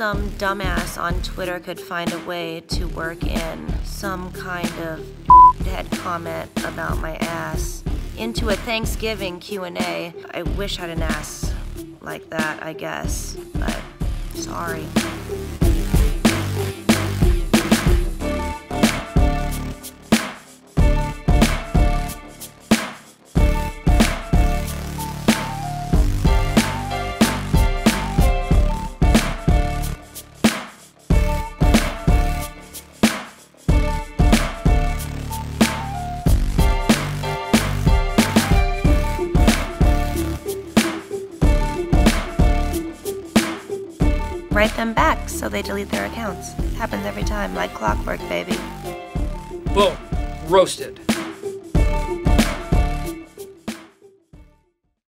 some dumbass on Twitter could find a way to work in some kind of head comment about my ass into a Thanksgiving Q&A. I wish I had an ass like that, I guess, but sorry. Write them back so they delete their accounts. Happens every time, like clockwork, baby. Boom. Roasted.